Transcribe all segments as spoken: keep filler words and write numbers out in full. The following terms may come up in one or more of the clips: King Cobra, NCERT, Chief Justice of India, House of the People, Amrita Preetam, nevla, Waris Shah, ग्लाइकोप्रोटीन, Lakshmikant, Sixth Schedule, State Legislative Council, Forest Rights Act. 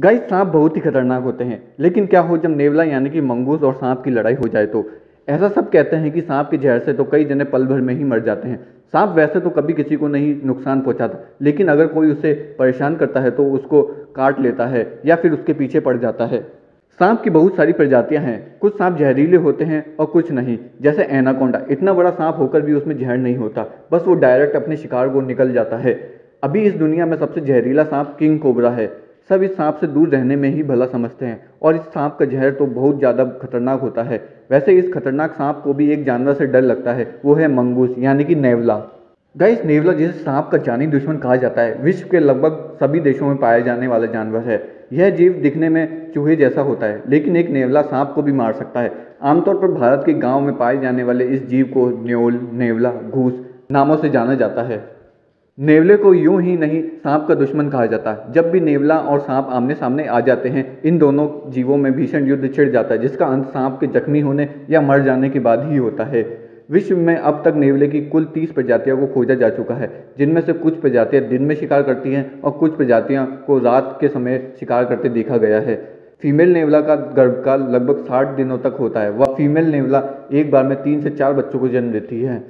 Guys सांप बहुत ही खतरनाक होते हैं, लेकिन क्या हो जब नेवला यानी कि मंगूस और सांप की लड़ाई हो जाए तो। ऐसा सब कहते हैं कि सांप के जहर से तो कई जने पल भर में ही मर जाते हैं। सांप वैसे तो कभी किसी को नहीं नुकसान पहुंचाता, लेकिन अगर कोई उसे परेशान करता है तो उसको काट लेता है या फिर उसके पीछे पड़ जाता है। सांप की बहुत सारी प्रजातियां हैं। कुछ सांप जहरीले होते हैं और कुछ नहीं, जैसे एनाकोंडा। इतना बड़ा सांप होकर भी उसमें जहर नहीं होता, बस वो डायरेक्ट अपने शिकार को निकल जाता है। अभी इस दुनिया में सबसे जहरीला सांप किंग कोबरा है। सब इस सांप से दूर रहने में ही भला समझते हैं और इस सांप का जहर तो बहुत ज़्यादा खतरनाक होता है। वैसे इस खतरनाक सांप को भी एक जानवर से डर लगता है, वो है मंगूस यानी कि नेवला। गाइस नेवला जिसे सांप का जानी दुश्मन कहा जाता है, विश्व के लगभग सभी देशों में पाया जाने वाला जानवर है। यह जीव दिखने में चूहे जैसा होता है, लेकिन एक नेवला सांप को भी मार सकता है। आमतौर पर भारत के गाँव में पाए जाने वाले इस जीव को न्योल, नेवला, घूस नामों से जाना जाता है। नेवले को यूं ही नहीं सांप का दुश्मन कहा जाता। जब भी नेवला और सांप आमने सामने आ जाते हैं, इन दोनों जीवों में भीषण युद्ध छिड़ जाता है, जिसका अंत सांप के जख्मी होने या मर जाने के बाद ही होता है। विश्व में अब तक नेवले की कुल तीस प्रजातियों को खोजा जा चुका है, जिनमें से कुछ प्रजातियां दिन में शिकार करती हैं और कुछ प्रजातियां को रात के समय शिकार करते देखा गया है। फीमेल नेवला का गर्भकाल लगभग साठ दिनों तक होता है। वह फीमेल नेवला एक बार में तीन से चार बच्चों को जन्म देती है।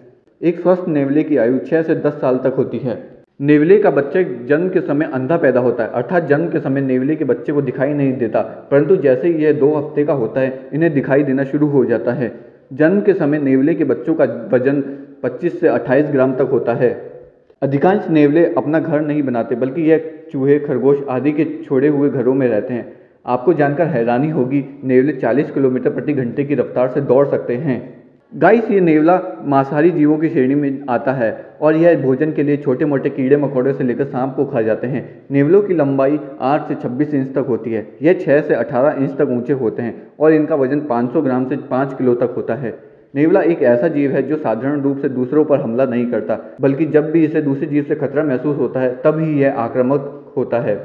एक स्वस्थ नेवले की आयु छः से दस साल तक होती है। नेवले का बच्चे जन्म के समय अंधा पैदा होता है, अर्थात जन्म के समय नेवले के बच्चे को दिखाई नहीं देता, परंतु जैसे ही यह दो हफ्ते का होता है इन्हें दिखाई देना शुरू हो जाता है। जन्म के समय नेवले के बच्चों का वजन पच्चीस से अट्ठाईस ग्राम तक होता है। अधिकांश नेवले अपना घर नहीं बनाते, बल्कि यह चूहे, खरगोश आदि के छोड़े हुए घरों में रहते हैं। आपको जानकर हैरानी होगी, नेवले चालीस किलोमीटर प्रति घंटे की रफ्तार से दौड़ सकते हैं। गाइस ये नेवला मांसाहारी जीवों की श्रेणी में आता है और यह भोजन के लिए छोटे मोटे कीड़े मकोड़े से लेकर सांप को खा जाते हैं। नेवलों की लंबाई आठ से छब्बीस इंच तक होती है। यह छः से अठारह इंच तक ऊंचे होते हैं और इनका वजन पाँच सौ ग्राम से पाँच किलो तक होता है। नेवला एक ऐसा जीव है जो साधारण रूप से दूसरों पर हमला नहीं करता, बल्कि जब भी इसे दूसरे जीव से खतरा महसूस होता है तब ही यह आक्रामक होता है।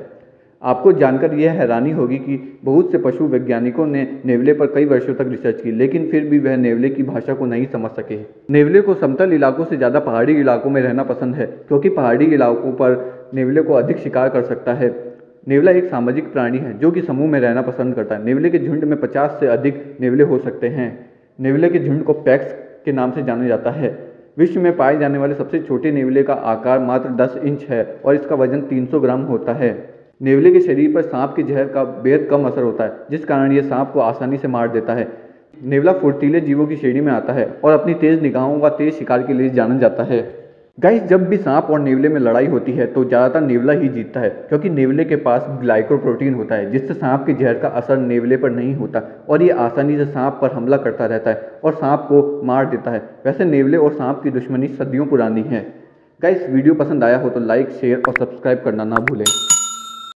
आपको जानकर यह हैरानी होगी कि बहुत से पशु वैज्ञानिकों ने नेवले पर कई वर्षों तक रिसर्च की, लेकिन फिर भी वह नेवले की भाषा को नहीं समझ सके। नेवले को समतल इलाकों से ज़्यादा पहाड़ी इलाकों में रहना पसंद है, क्योंकि पहाड़ी इलाकों पर नेवले को अधिक शिकार कर सकता है। नेवला एक सामाजिक प्राणी है जो कि समूह में रहना पसंद करता है। नेवले के झुंड में पचास से अधिक नेवले हो सकते हैं। नेवले के झुंड को पैक्स के नाम से जाना जाता है। विश्व में पाए जाने वाले सबसे छोटे नेवले का आकार मात्र दस इंच है और इसका वजन तीन सौ ग्राम होता है। नेवले के शरीर पर सांप के जहर का बेहद कम असर होता है, जिस कारण यह सांप को आसानी से मार देता है। नेवला फुर्तीले जीवों की श्रेणी में आता है और अपनी तेज निगाहों व तेज शिकार के लिए जाना जाता है। गाइस जब भी सांप और नेवले में लड़ाई होती है तो ज़्यादातर नेवला ही जीतता है, क्योंकि नेवले के पास ग्लाइकोप्रोटीन होता है, जिससे सांप के जहर का असर नेवले पर नहीं होता और ये आसानी से सांप पर हमला करता रहता है और सांप को मार देता है। वैसे नेवले और सांप की दुश्मनी सदियों पुरानी है। गाइस वीडियो पसंद आया हो तो लाइक, शेयर और सब्सक्राइब करना ना भूलें।